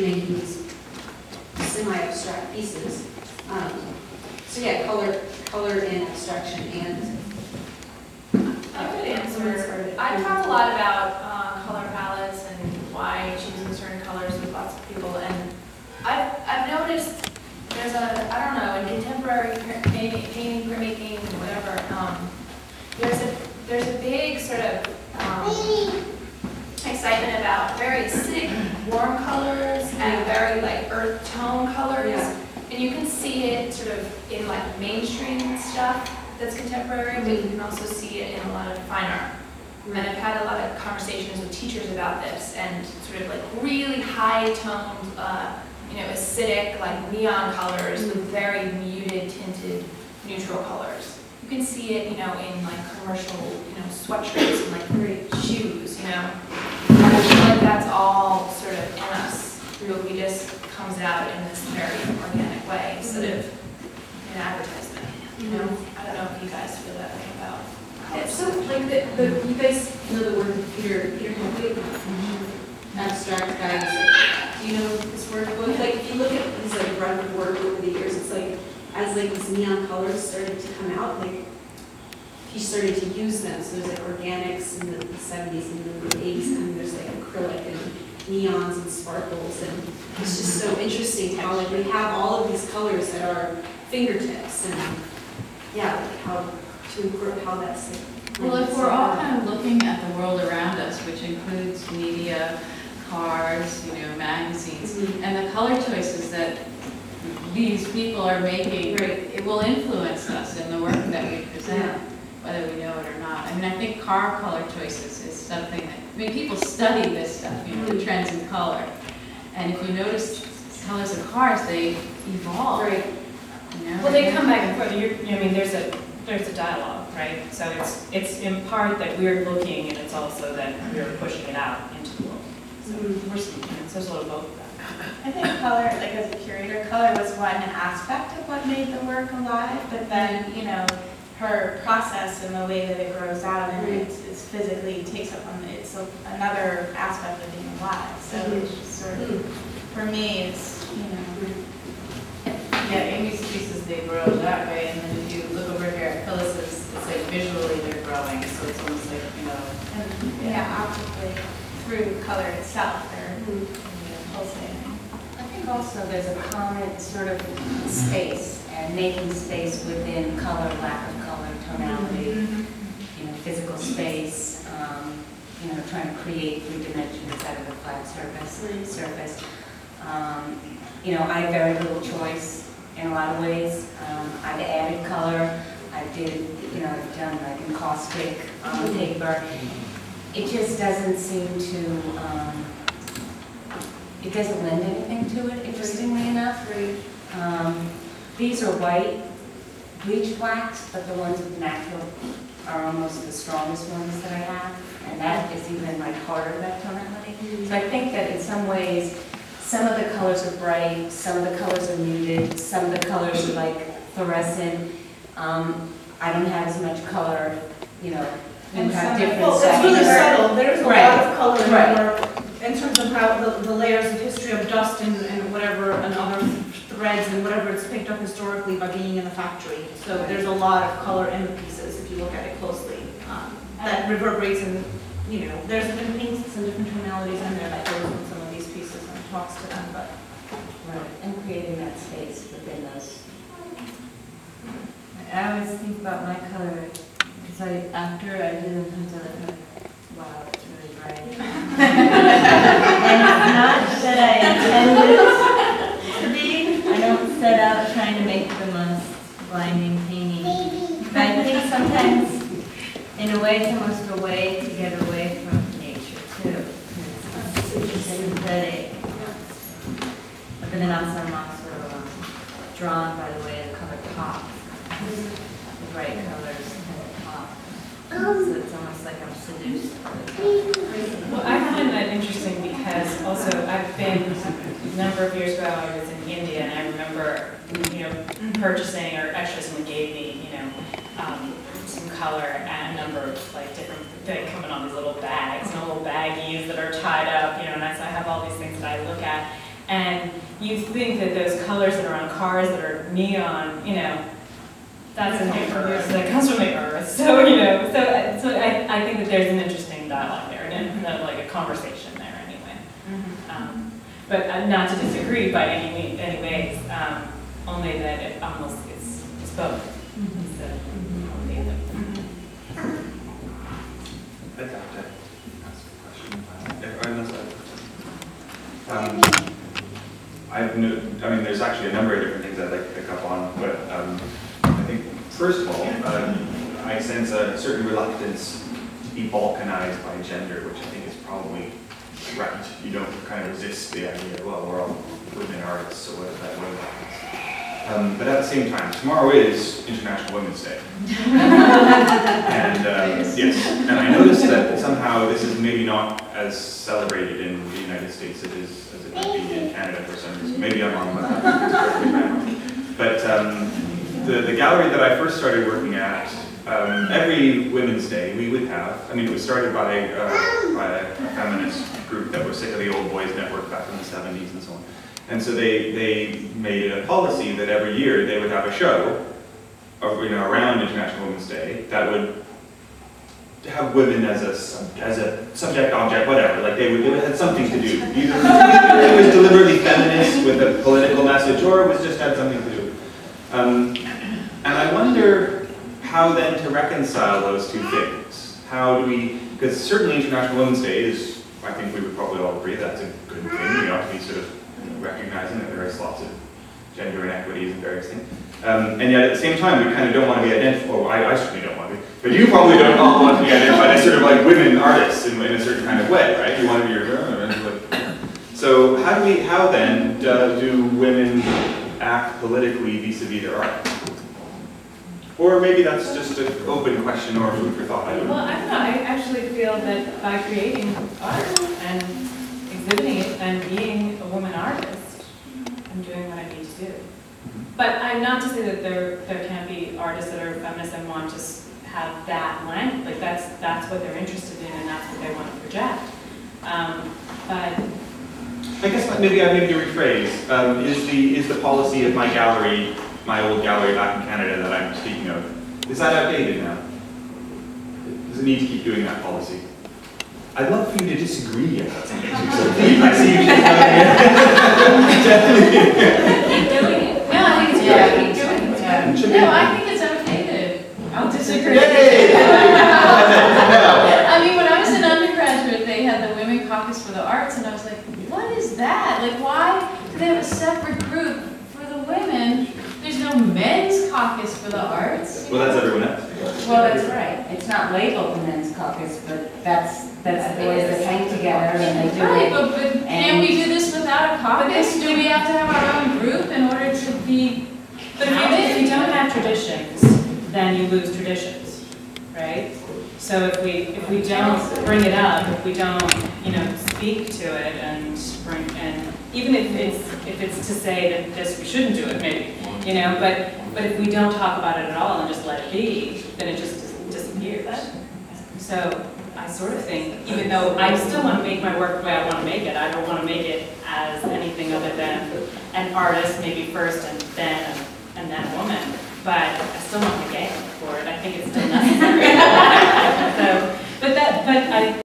she made these semi-abstract pieces. So yeah, color in abstraction and. A good answer. I've talked a lot about color palettes and why choosing certain colors with lots of people, and I've noticed there's a, I don't know, in contemporary painting, printmaking, whatever. There's a big sort of excitement about very acidic, warm colors and very like earth tone colors, and you can see it sort of in like mainstream stuff that's contemporary, but you can also see it in a lot of fine art. And I've had a lot of conversations with teachers about this, and sort of like really high-toned, you know, acidic, like neon colors with very muted, tinted, neutral colors. You can see it, you know, in like commercial, you know, sweatshirts and like great shoes, you know. And I feel like that's all sort of in us, but we just comes out in this very organic way, sort of an advertisement. You know, I don't know if you guys feel that way about. So, like, you guys know the word Peter Haley, abstract guy. Do you know this word? Well, like, if you look at his like run of work over the years, it's like as like these neon colors started to come out, like he started to use them. So there's like organics in the 70s and the 80s, and there's like acrylic and neons and sparkles, and it's just so interesting how like we have all of these colors at our fingertips, and yeah, like how. How that's like, well, if we're all kind of looking at the world around us, which includes media, cars, you know, magazines, and the color choices that these people are making, it will influence us in the work that we present, whether we know it or not. I mean, I think car color choices is something that, I mean, people study this stuff, you know, the trends in color. And if you notice colors of cars, they evolve. You know, well, they come back and forth. I mean, there's a dialogue, right? So it's in part that we're looking, and it's also that we're pushing it out into the world. So there's a little both of that. I think color, like as a curator, color was one aspect of what made the work alive, but then, you know, her process and the way that it grows out and it's physically takes up on it's another aspect of being alive. So it's just sort of, for me, it's, you know. Yeah, Amy's pieces, they grow that way, and then if you look over here at Phyllis's, it's like visually they're growing, so it's almost like, you know. Yeah, optically, through color itself, they're pulsating. I think also there's a common sort of space, and making space within color, lack of color, tonality, you know, physical space, you know, trying to create three dimensions out of a flat surface, you know, I had very little choice in a lot of ways. I've added color. I've done like encaustic on paper. It just doesn't seem to. It doesn't lend anything to it. Interestingly enough, these are white bleach blacks, but the ones with natural are almost the strongest ones that I have, and that is even like harder that tonality. So I think that in some ways. Some of the colors are bright, some of the colors are muted, some of the colors are like fluorescent. I don't have as much color, you know, and have different it's really subtle. There's a lot of color in terms of how the layers of history of dust and whatever, and other threads and whatever it's picked up historically by being in the factory. So there's a lot of color in the pieces if you look at it closely. That reverberates in, you know, there's different things and different tonalities in there that goes in some of these pieces. Talks to them, but and creating that space within us. I always think about my color because after I do them, I like, wow, it's really bright. And it's not that I intended it to be. I don't set out trying to make the most blinding painting, but I think sometimes, in a way, it's almost a way to get away from nature too. It's synthetic. But then also I'm also drawn by the way the color pops. The bright colors kind of pop. So it's almost like I'm seduced. Well, I find that interesting because also I've been a number of years ago I was in India, and I remember, you know, purchasing, or actually someone gave me, you know, some color and a number of like different things coming on these little bags, and little baggies that are tied up, you know, and I have all these things that I look at. And you think that those colors that are on cars that are neon, you know, that's an earth. That comes from the earth. So, you know, so I think that there's an interesting dialogue there, and like a conversation there anyway. Mm-hmm. But not to disagree by any ways, only that it almost is both. Mm-hmm. So, I'd like to ask a question about it. I must have. I mean, there's actually a number of different things I'd like to pick up on, but I think, first of all, I sense a certain reluctance to be balkanized by gender, which I think is probably right. You don't kind of resist the idea, well, we're all women artists, so what is that, what happens? But at the same time, tomorrow is International Women's Day. And yes, and I noticed that somehow this is maybe not as celebrated in the United States as it would be in Canada for some reason. Maybe I'm wrong about that. But the gallery that I first started working at, every Women's Day we would have, I mean, it was started by a feminist group that were sick of the old boys network back in the 70s and so on. And so they made a policy that every year they would have a show of, you know, around International Women's Day that would have women as a subject, object, whatever. Like they had something to do. Either it was deliberately feminist with a political message, or it was just had something to do. And I wonder how then to reconcile those two things. How do we? Because certainly International Women's Day is, I think we would probably all agree that's a good thing. We ought to be sort of, you know, recognizing that there is lots of gender inequities and various things. And yet at the same time, we kind of don't want to be identified. Well, I certainly don't want to be. But you probably don't all want to be identified as sort of like women artists in a certain kind of way, right? You want to be your so how do we? How then do women act politically vis-a-vis their art? Or maybe that's just an open question or food for thought. I don't know. Well, I don't know. I actually feel that by creating art and exhibiting it and being a woman artist, I'm doing what I need to do. But I'm not to say that there can't be artists that are feminists and want to have that language, like that's what they're interested in, and that's what they want to project. But I guess maybe I need to rephrase. Is the policy of my gallery, my old gallery back in Canada that I'm speaking of, is that outdated now? Does it need to keep doing that policy? I'd love for you to disagree about something. I see you definitely. No, I think it's great. No, I think it's outdated. I'll disagree. I mean, when I was an undergraduate, they had the Women Caucus for the Arts, and I was like, what is that? Like, why do they have a separate group for the women? There's no men's caucus for the arts. Well, that's everyone else. Well, that's right. It's not labeled the men's caucus, but that's the way they hang together and they do it. Right, but can we do this without a caucus? Do we have to have our own group in order to be... But if you don't have traditions, then you lose traditions, right? So if we don't bring it up, if we don't, you know, speak to it and even if it's to say that this we shouldn't do it, maybe, you know, but if we don't talk about it at all and just let it be, then it just disappears. So I sort of think, even though I still want to make my work the way I want to make it, I don't want to make it as anything other than an artist, maybe first and then woman, but I still want to get for it. I think it's still necessary. So, but I.